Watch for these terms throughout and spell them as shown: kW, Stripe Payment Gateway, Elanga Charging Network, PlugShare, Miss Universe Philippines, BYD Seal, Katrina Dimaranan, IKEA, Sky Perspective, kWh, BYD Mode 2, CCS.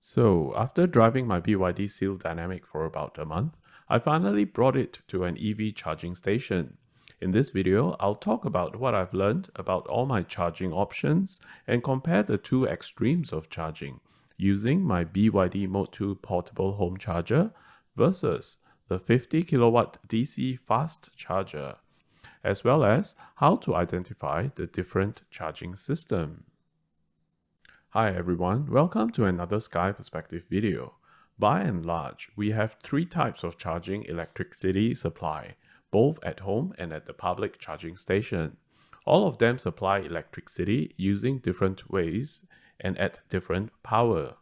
So after driving my BYD Seal Dynamic for about a month, I finally brought it to an EV charging station. In this video, I'll talk about what I've learned about all my charging options and compare the two extremes of charging using my BYD Mode 2 portable home charger versus the 50 kilowatt DC fast charger, as well as how to identify the different charging system. Hi everyone, welcome to another Sky Perspective video. By and large, we have three types of charging electricity supply, both at home and at the public charging station. All of them supply electricity using different ways and at different power.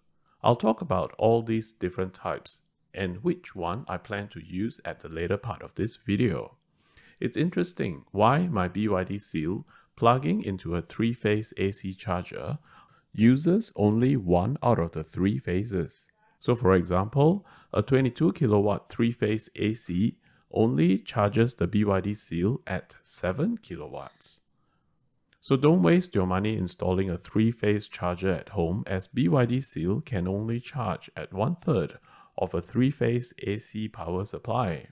I'll talk about all these different types and which one I plan to use at the later part of this video. It's interesting why my BYD Seal plugging into a 3-phase AC charger uses only one out of the three phases. So for example, a 22 kilowatt 3-phase AC only charges the BYD Seal at 7 kilowatts. So don't waste your money installing a 3-phase charger at home, as BYD Seal can only charge at 1/3 of a 3-phase AC power supply.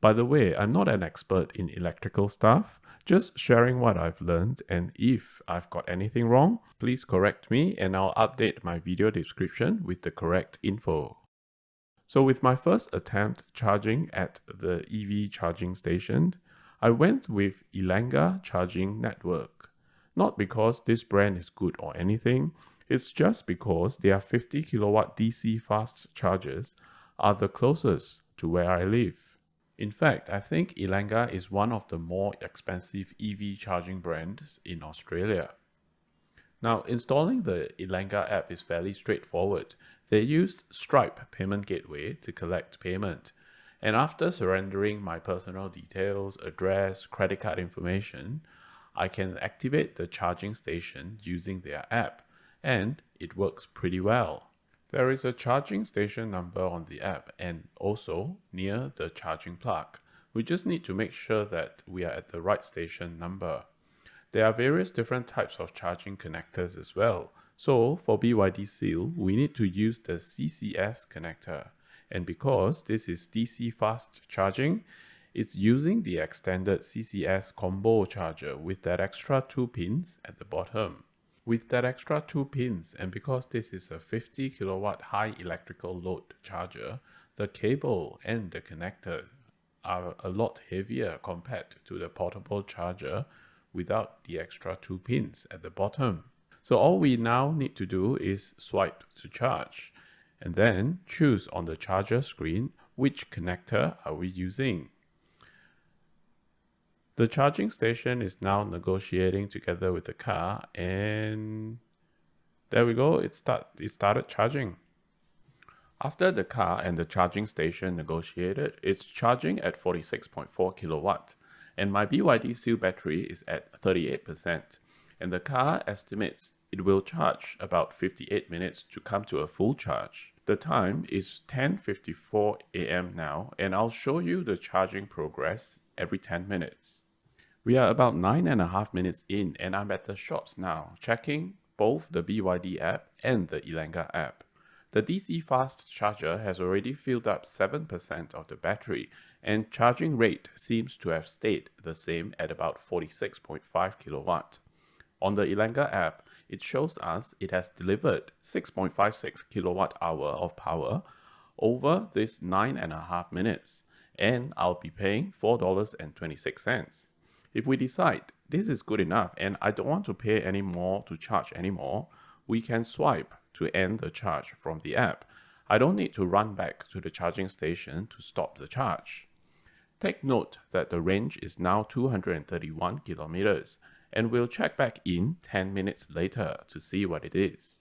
By the way, I'm not an expert in electrical stuff, just sharing what I've learned, and if I've got anything wrong, please correct me and I'll update my video description with the correct info. So with my first attempt charging at the EV charging station, I went with Elanga Charging Network. Not because this brand is good or anything, it's just because their 50 kilowatt DC fast chargers are the closest to where I live. In fact, I think Elanga is one of the more expensive EV charging brands in Australia. Now, installing the Elanga app is fairly straightforward. They use Stripe Payment Gateway to collect payment. And after surrendering my personal details, address, credit card information, I can activate the charging station using their app, and it works pretty well. There is a charging station number on the app and also near the charging plug. We just need to make sure that we are at the right station number. There are various different types of charging connectors as well. So for BYD Seal, we need to use the CCS connector. And because this is DC fast charging, it's using the extended CCS combo charger with that extra 2 pins at the bottom. With that extra 2 pins, and because this is a 50 kilowatt high electrical load charger, the cable and the connector are a lot heavier compared to the portable charger without the extra 2 pins at the bottom. So all we now need to do is swipe to charge, and then choose on the charger screen which connector are we using. The charging station is now negotiating together with the car, and there we go, it started charging. After the car and the charging station negotiated, it's charging at 46.4 kilowatt, and my BYD Seal battery is at 38%, and the car estimates it will charge about 58 minutes to come to a full charge. The time is 10:54 a.m. now, and I'll show you the charging progress every 10 minutes. We are about 9.5 minutes in, and I'm at the shops now, checking both the BYD app and the Elanga app. The DC fast charger has already filled up 7% of the battery, and charging rate seems to have stayed the same at about 46.5 kilowatt. On the Elanga app, it shows us it has delivered 6.56 kilowatt hour of power over this 9.5 minutes, and I'll be paying $4.26. If we decide this is good enough and I don't want to pay any more to charge anymore, we can swipe to end the charge from the app. I don't need to run back to the charging station to stop the charge. Take note that the range is now 231 kilometers, and we'll check back in 10 minutes later to see what it is.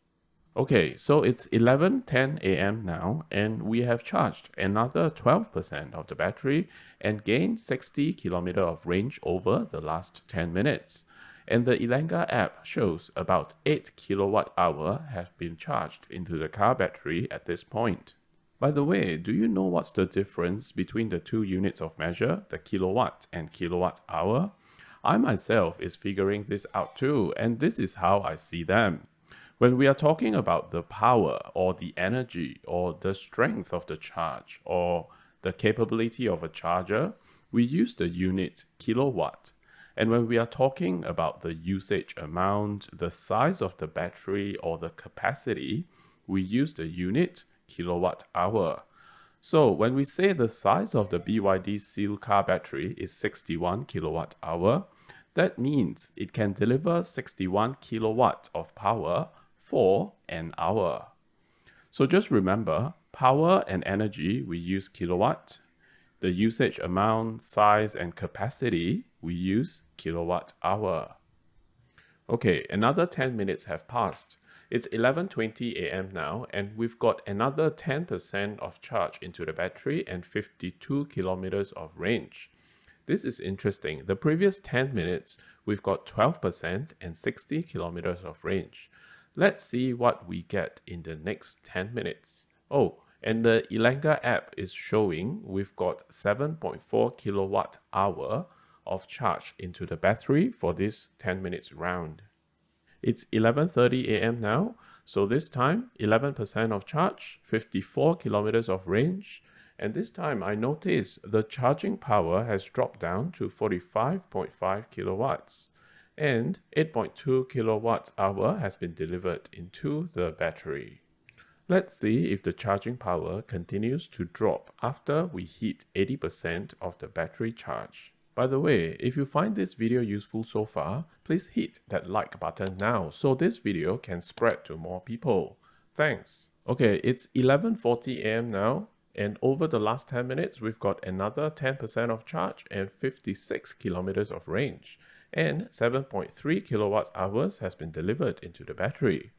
Okay, so it's 11:10 a.m. now, and we have charged another 12% of the battery and gained 60 km of range over the last 10 minutes. And the Elanga app shows about 8 kWh has been charged into the car battery at this point. By the way, do you know what's the difference between the two units of measure, the kilowatt and kilowatt-hour? I myself is figuring this out too, and this is how I see them. When we are talking about the power or the energy or the strength of the charge or the capability of a charger, we use the unit kilowatt. And when we are talking about the usage amount, the size of the battery or the capacity, we use the unit kilowatt hour. So when we say the size of the BYD Seal car battery is 61 kilowatt hour, that means it can deliver 61 kilowatt of power for an hour. So just remember, power and energy, we use kilowatt. The usage amount, size, and capacity, we use kilowatt hour. Okay, another 10 minutes have passed. It's 11:20 a.m. now, and we've got another 10% of charge into the battery and 52 kilometers of range. This is interesting. The previous 10 minutes, we've got 12% and 60 kilometers of range. Let's see what we get in the next 10 minutes. Oh, and the Elanga app is showing we've got 7.4 kilowatt hour of charge into the battery for this 10 minutes round. It's 11:30 a.m. now, so this time 11% of charge, 54 kilometers of range, and this time I notice the charging power has dropped down to 45.5 kilowatts, and 8.2 kilowatt hour has been delivered into the battery. Let's see if the charging power continues to drop after we hit 80% of the battery charge. By the way, if you find this video useful so far, please hit that like button now so this video can spread to more people. Thanks. Okay, it's 11:40 a.m. now, and over the last 10 minutes, we've got another 10% of charge and 56 kilometers of range, and 7.3 kilowatt hours has been delivered into the battery.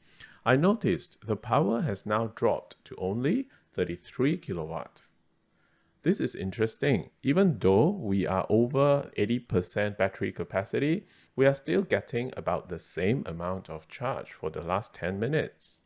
I noticed the power has now dropped to only 33 kilowatt. This is interesting. Even though we are over 80% battery capacity, we are still getting about the same amount of charge for the last 10 minutes.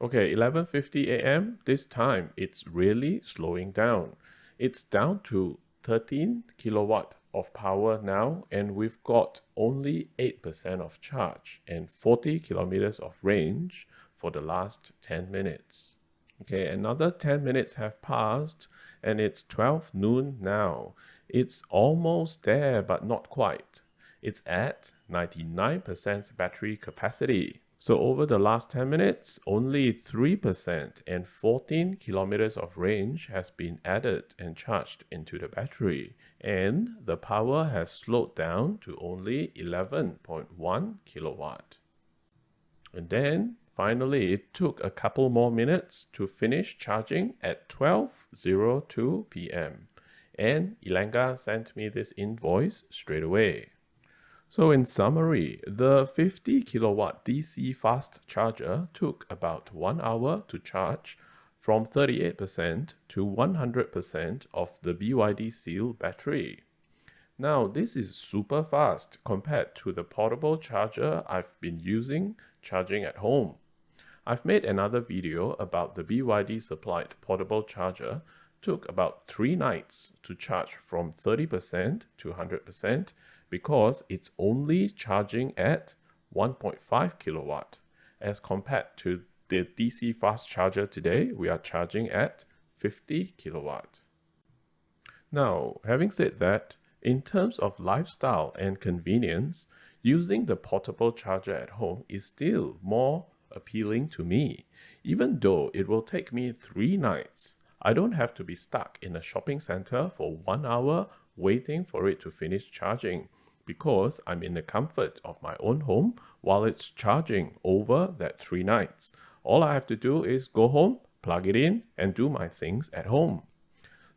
Okay, 11:50 a.m. This time it's really slowing down. It's down to 13 kilowatt of power now, and we've got only 8% of charge and 40 kilometers of range for the last 10 minutes. Okay, another 10 minutes have passed, and it's 12 noon now. It's almost there, but not quite. It's at 99% battery capacity. So over the last 10 minutes, only 3% and 14 kilometers of range has been added and charged into the battery. And the power has slowed down to only 11.1 kilowatt. And then finally, it took a couple more minutes to finish charging at 12:02 p.m. and Elanga sent me this invoice straight away. So in summary, the 50 kilowatt DC fast charger took about 1 hour to charge from 38% to 100% of the BYD Seal battery. Now this is super fast compared to the portable charger I've been using charging at home. I've made another video about the BYD supplied portable charger. Took about 3 nights to charge from 30% to 100% because it's only charging at 1.5 kilowatt. As compared to the DC fast charger today, we are charging at 50 kilowatt. Now, having said that, in terms of lifestyle and convenience, using the portable charger at home is still more appealing to me. Even though it will take me 3 nights, I don't have to be stuck in a shopping center for 1 hour waiting for it to finish charging because I'm in the comfort of my own home while it's charging over that 3 nights. All I have to do is go home, plug it in, and do my things at home.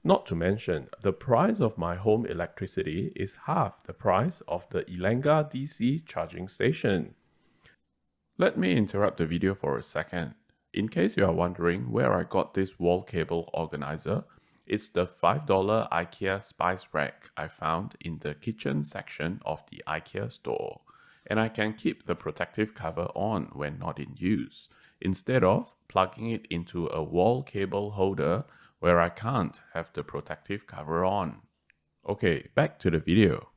Not to mention, the price of my home electricity is half the price of the Elanga DC charging station. Let me interrupt the video for a second. In case you are wondering where I got this wall cable organizer, it's the $5 IKEA spice rack I found in the kitchen section of the IKEA store, and I can keep the protective cover on when not in use, instead of plugging it into a wall cable holder where I can't have the protective cover on. Okay, back to the video.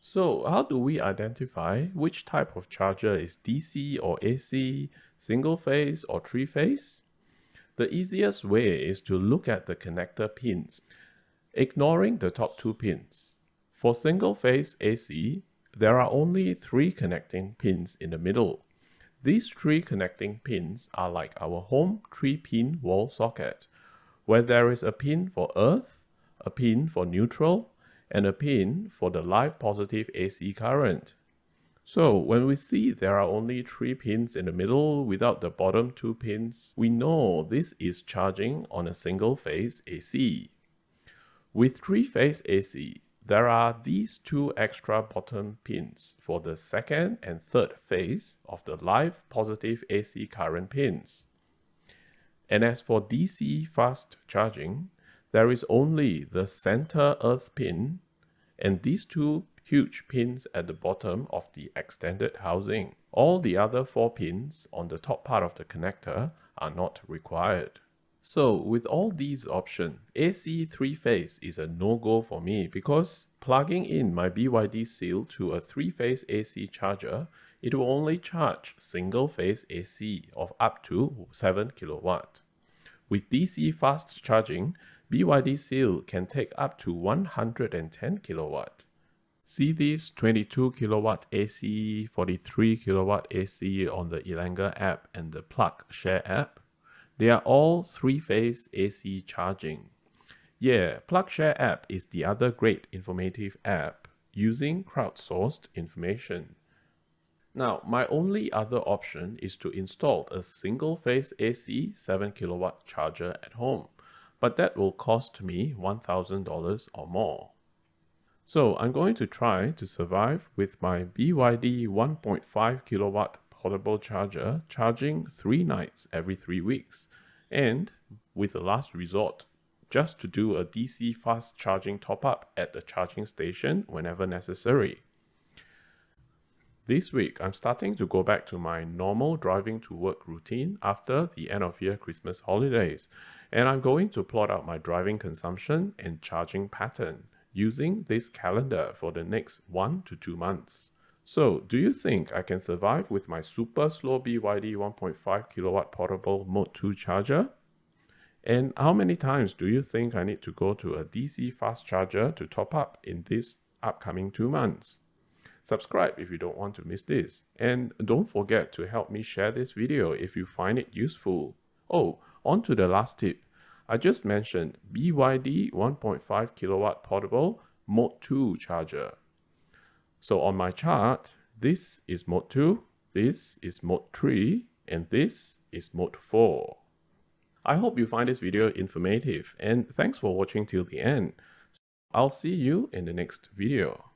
So how do we identify which type of charger is DC or AC, single phase or three phase? The easiest way is to look at the connector pins, ignoring the top two pins. For single phase AC, there are only three connecting pins in the middle. These three connecting pins are like our home 3-pin wall socket, where there is a pin for earth, a pin for neutral, and a pin for the live positive AC current. So when we see there are only 3 pins in the middle without the bottom 2 pins, we know this is charging on a single phase AC. With 3-phase AC, there are these 2 extra bottom pins for the second and third phase of the live positive AC current pins. And as for DC fast charging, there is only the center earth pin and these 2 huge pins at the bottom of the extended housing. All the other 4 pins on the top part of the connector are not required. So with all these options, AC 3-phase is a no-go for me because plugging in my BYD Seal to a 3-phase AC charger, it will only charge single-phase AC of up to 7 kW. With DC fast charging, BYD Seal can take up to 110 kW. See these 22 kW AC, 43 kW AC on the Elanga app and the PlugShare app. They are all 3-phase AC charging. Yeah, PlugShare app is the other great informative app using crowdsourced information. Now, my only other option is to install a single-phase AC 7 kW charger at home, but that will cost me $1,000 or more. So I'm going to try to survive with my BYD 1.5 kW portable charger charging 3 nights every 3 weeks, and with the last resort, just to do a DC fast charging top-up at the charging station whenever necessary. This week, I'm starting to go back to my normal driving to work routine after the end-of-year Christmas holidays, and I'm going to plot out my driving consumption and charging pattern using this calendar for the next 1 to 2 months. So, do you think I can survive with my super slow BYD 1.5 kW portable Mode 2 charger? And how many times do you think I need to go to a DC fast charger to top up in this upcoming 2 months? Subscribe if you don't want to miss this, and don't forget to help me share this video if you find it useful. Oh, on to the last tip. I just mentioned BYD 1.5 kW portable Mode 2 charger. So on my chart, this is Mode 2, this is Mode 3, and this is Mode 4. I hope you find this video informative, and thanks for watching till the end. I'll see you in the next video.